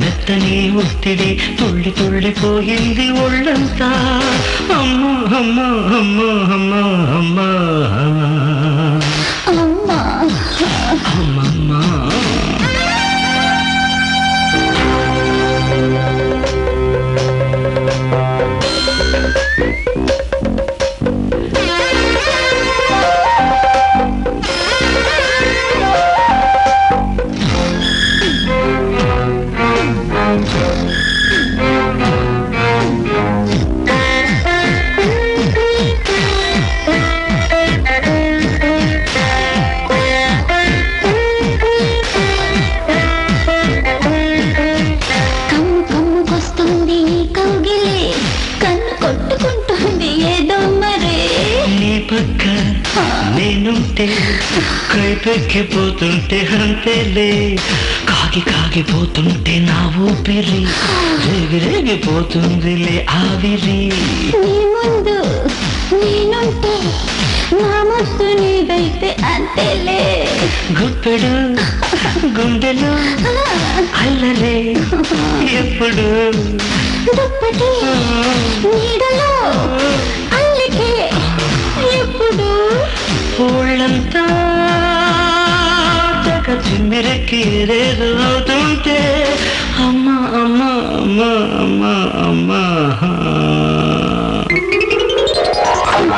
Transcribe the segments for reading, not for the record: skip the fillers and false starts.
మెత్తని ఒత్తిడి తుళ్ళి తుళ్ళిపోయింది ఒళ్ళంతా అమ్మ అమ్మ అమ్మ అమ్మ అమ్మ కైపెక్కిపోతుంటే అంతేలే కాగిపోతుంటే నా ఊపిరి రేగిపోతుందిలే ఆవిరి నీ ముందు నేనుంటే నా ముద్దు నీదైతే అంతేలే గుప్పెడు గుండెలు అల్లలే ఎప్పుడు దుప్పటి నీడలో అల్లికే ఎప్పుడు ఊళ్ళంతా చిమ్మెరెక్కిరేదవుతుంటే అమ్మ అమ్మ అమ్మ అమ్మ అమ్మ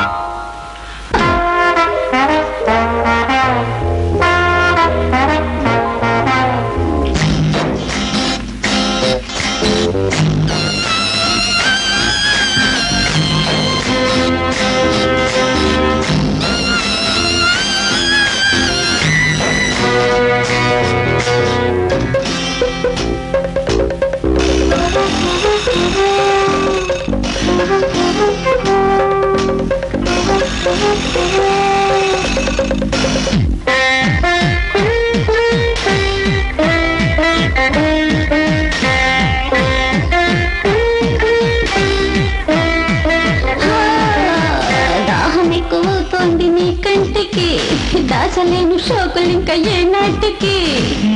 దాచలేని శోకులింక ఏ నాటికి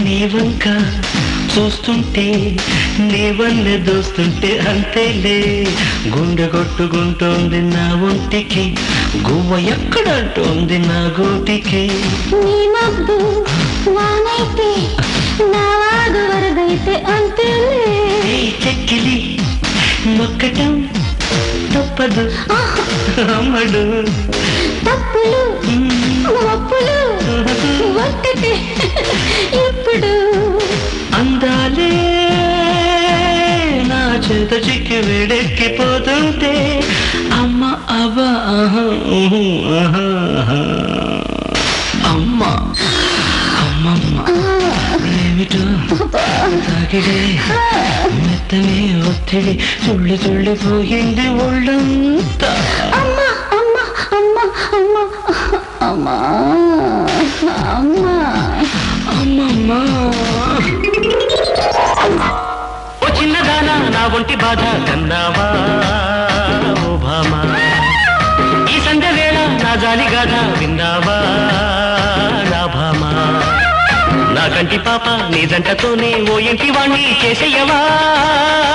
నీవంక చూస్తుంటే నీవన్న దోస్తుంటే అంతేలే గుండె కొట్టుకుంటోంది నా ఒంటికి గువ్వ ఎక్కడంటోంది నా గోటికి నీ మబ్బు వానైతే నా వాగు వరదైతే అంతేలే నీ చెక్కిలి మొక్కటం తప్పదు అమ్మడు తప్పులు ఒప్పులు ఒక్కటే ఇప్పుడు అందాలే నా చేత చిక్కి వేడెక్కిపోతుంటే అమ్మ అవ అమ్మ అమ్మమ్మ ఏమిటో తాకిడే మెత్తనే ఒత్తిడి తుళ్ళి తుళ్ళిపోయింది ఒళ్ళంతా అమ్మ అమ్మ అమ్మ అమ్మ అమ్మ అమ్మ అమ్మమ్మ చిన్నదానా నా ఒంటి బాధ కన్నావా ఓ భామా ఈ సంధ్య వేళ నా జాలి గాథ విన్నావా నా భామా నా కంటి పాప నీ దంటతోనే ఓ ఇంటి వాణ్ణి చేసేయవా.